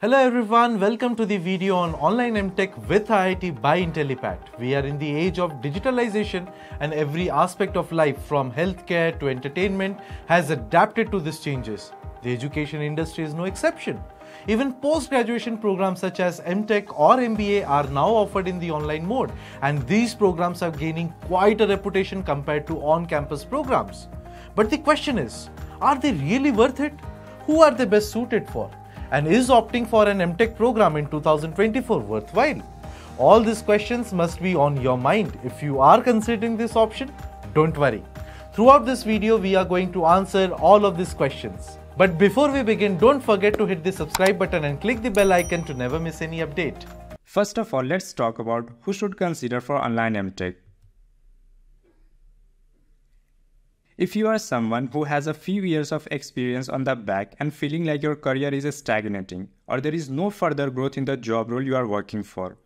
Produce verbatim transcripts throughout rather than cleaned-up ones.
Hello everyone, welcome to the video on Online M-Tech with I I T by Intellipaat. We are in the age of digitalization and every aspect of life from healthcare to entertainment has adapted to these changes. The education industry is no exception. Even post-graduation programs such as M-Tech or M B A are now offered in the online mode, and these programs are gaining quite a reputation compared to on-campus programs. But the question is, are they really worth it? Who are they best suited for? And is opting for an M-Tech program in two thousand twenty-four worthwhile? All these questions must be on your mind. If you are considering this option, don't worry. Throughout this video, we are going to answer all of these questions. But before we begin, don't forget to hit the subscribe button and click the bell icon to never miss any update. First of all, let's talk about who should consider for online M-Tech. If you are someone who has a few years of experience on the back and feeling like your career is stagnating or there is no further growth in the job role you are working for.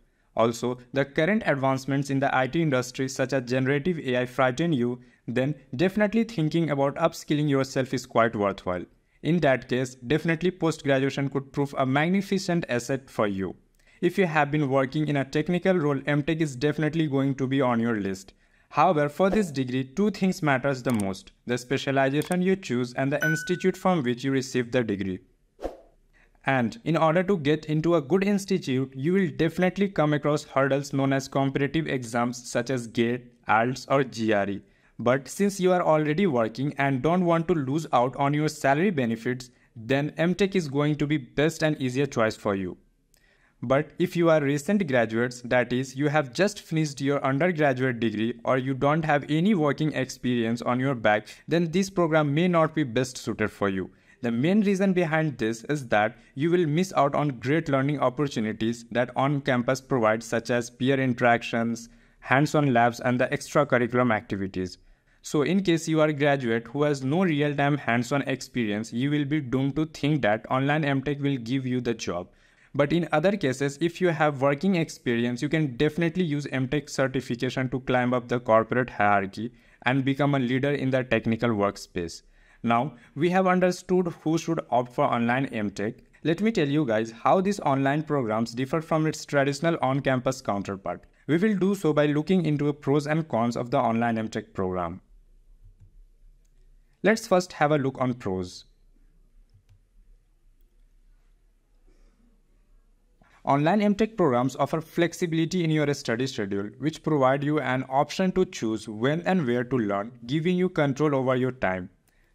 Also, the current advancements in the I T industry such as generative A I frighten you, then definitely thinking about upskilling yourself is quite worthwhile. In that case, definitely post-graduation could prove a magnificent asset for you. If you have been working in a technical role, M-Tech is definitely going to be on your list. However, for this degree, two things matters the most, the specialization you choose and the institute from which you receive the degree. And in order to get into a good institute, you will definitely come across hurdles known as competitive exams such as GATE, ALTS or G R E. But since you are already working and don't want to lose out on your salary benefits, then M-Tech is going to be best and easier choice for you. But if you are recent graduates, that is, you have just finished your undergraduate degree or you don't have any working experience on your back, then this program may not be best suited for you. The main reason behind this is that you will miss out on great learning opportunities that on-campus provides such as peer interactions, hands-on labs and the extracurriculum activities. So in case you are a graduate who has no real-time hands-on experience, you will be doomed to think that online M-Tech will give you the job. But in other cases, if you have working experience, you can definitely use M-Tech certification to climb up the corporate hierarchy and become a leader in the technical workspace. Now, we have understood who should opt for online M-Tech. Let me tell you guys how these online programs differ from its traditional on-campus counterpart. We will do so by looking into the pros and cons of the online M-Tech program. Let's first have a look on pros. Online M-Tech programs offer flexibility in your study schedule, which provide you an option to choose when and where to learn, giving you control over your time.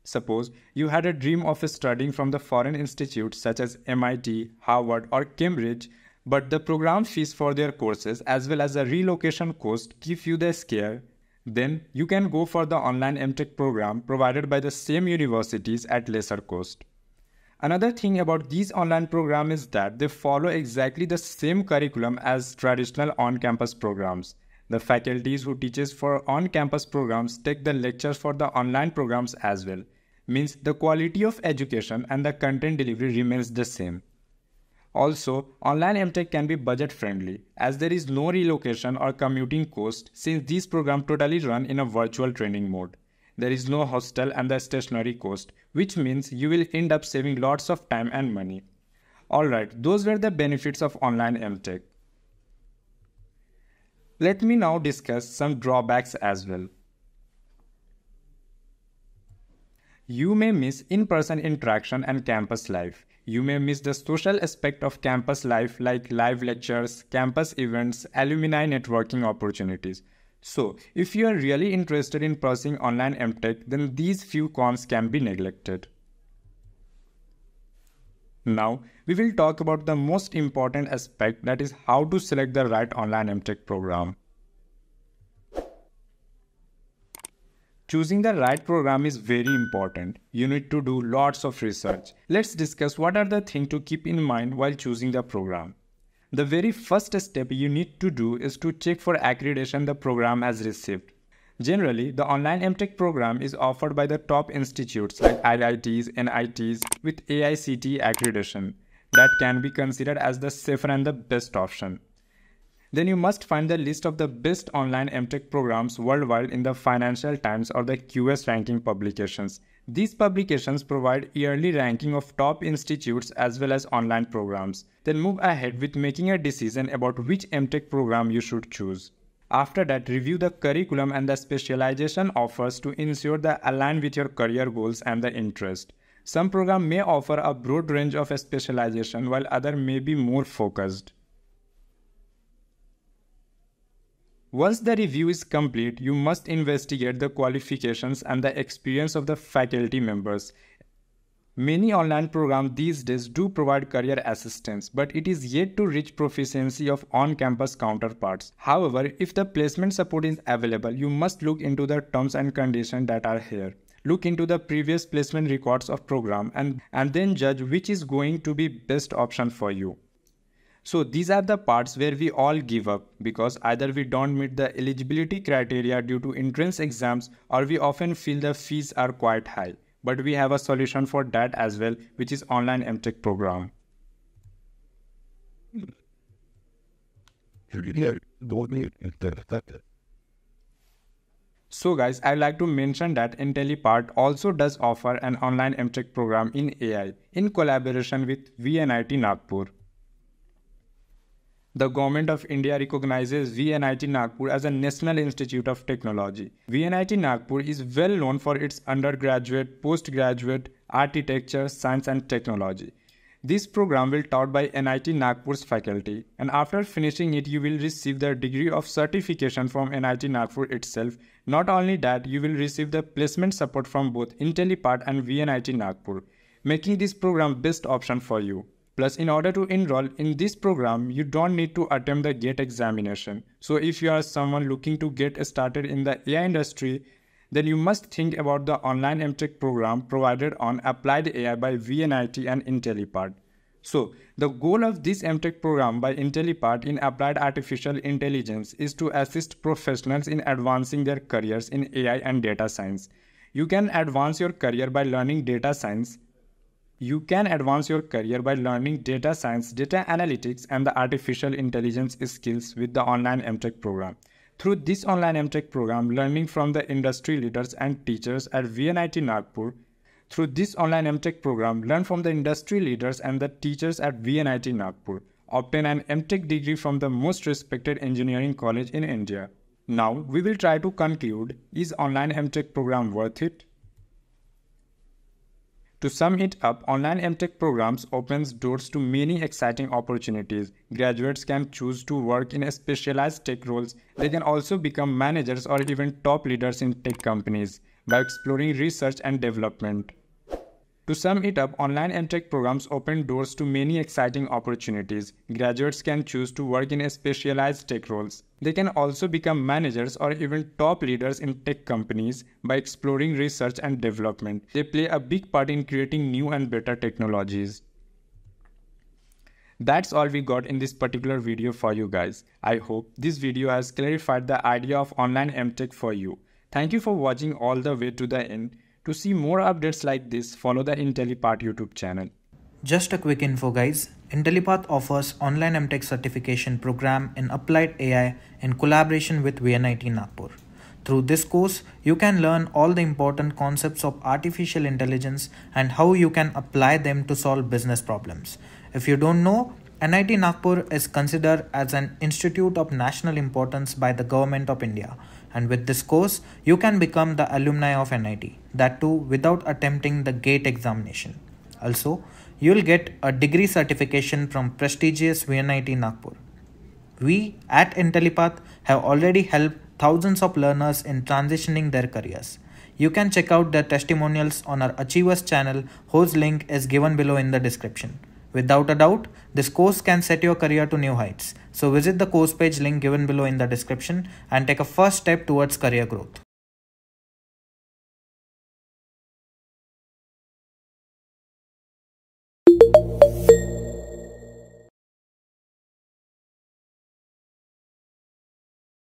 Suppose you had a dream of studying from the foreign institutes such as M I T, Harvard or Cambridge, but the program fees for their courses as well as the relocation cost give you the scare, then you can go for the online M-Tech program provided by the same universities at lesser cost. Another thing about these online programs is that they follow exactly the same curriculum as traditional on-campus programs. The faculties who teaches for on-campus programs take the lectures for the online programs as well. Means the quality of education and the content delivery remains the same. Also, online M-Tech can be budget friendly as there is no relocation or commuting cost since these programs totally run in a virtual training mode. There is no hostel and the stationary cost, which means you will end up saving lots of time and money. Alright, those were the benefits of online M-Tech. Let me now discuss some drawbacks as well. You may miss in-person interaction and campus life. You may miss the social aspect of campus life like live lectures, campus events, alumni networking opportunities. So, if you are really interested in pursuing online M-Tech, then these few cons can be neglected. Now, we will talk about the most important aspect, that is how to select the right online M-Tech program. Choosing the right program is very important. You need to do lots of research. Let's discuss what are the things to keep in mind while choosing the program. The very first step you need to do is to check for accreditation the program has received. Generally, the online M-Tech program is offered by the top institutes like I I Ts, N I Ts with A I C T accreditation that can be considered as the safer and the best option. then you must find the list of the best online M Tech programs worldwide in the Financial Times or the Q S ranking publications. These publications provide yearly ranking of top institutes as well as online programs. Then move ahead with making a decision about which M Tech program you should choose. After that, review the curriculum and the specialization offers to ensure they align with your career goals and the interest. Some programs may offer a broad range of specialization while others may be more focused. Once the review is complete, you must investigate the qualifications and the experience of the faculty members. Many online programs these days do provide career assistance, but it is yet to reach proficiency of on-campus counterparts. However, if the placement support is available, you must look into the terms and conditions that are here. Look into the previous placement records of program and, and then judge which is going to be best option for you. So these are the parts where we all give up because either we don't meet the eligibility criteria due to entrance exams or we often feel the fees are quite high. But we have a solution for that as well, which is online M Tech program. So guys, I'd like to mention that Intellipaat also does offer an online M Tech program in A I in collaboration with V N I T Nagpur. The Government of India recognizes V N I T Nagpur as a National Institute of Technology. V N I T Nagpur is well known for its undergraduate, postgraduate, architecture, science and technology. This program will taught by N I T Nagpur's faculty, and after finishing it you will receive the degree of certification from N I T Nagpur itself. Not only that, you will receive the placement support from both Intellipaat and V N I T Nagpur, making this program best option for you. Plus, in order to enroll in this program, you don't need to attempt the GATE examination. So if you are someone looking to get started in the A I industry, then you must think about the online M Tech program provided on Applied A I by V N I T and Intellipaat. So the goal of this M Tech program by Intellipaat in Applied Artificial Intelligence is to assist professionals in advancing their careers in A I and data science. You can advance your career by learning data science, You can advance your career by learning data science, data analytics, and the artificial intelligence skills with the online M Tech program. Through this online M Tech program, learning from the industry leaders and teachers at V N I T Nagpur. Through this online M Tech program, learn from the industry leaders and the teachers at V N I T Nagpur. Obtain an M Tech degree from the most respected engineering college in India. Now, we will try to conclude, is online M Tech program worth it? To sum it up, online M Tech programs opens doors to many exciting opportunities. Graduates can choose to work in specialized tech roles. They can also become managers or even top leaders in tech companies by exploring research and development. To sum it up, online M Tech programs open doors to many exciting opportunities. Graduates can choose to work in specialized tech roles. They can also become managers or even top leaders in tech companies by exploring research and development. They play a big part in creating new and better technologies. That's all we got in this particular video for you guys. I hope this video has clarified the idea of online M Tech for you. Thank you for watching all the way to the end. To see more updates like this, follow the Intellipaat YouTube channel. Just a quick info guys, Intellipaat offers online M Tech certification program in Applied A I in collaboration with V N I T Nagpur. Through this course, you can learn all the important concepts of artificial intelligence and how you can apply them to solve business problems. If you don't know, N I T Nagpur is considered as an institute of national importance by the Government of India. And with this course, you can become the alumni of N I T, that too without attempting the GATE examination. Also, you'll get a degree certification from prestigious V N I T Nagpur. We at Intellipaat have already helped thousands of learners in transitioning their careers. You can check out their testimonials on our Achievers channel, whose link is given below in the description. Without a doubt, this course can set your career to new heights. So visit the course page link given below in the description and take a first step towards career growth.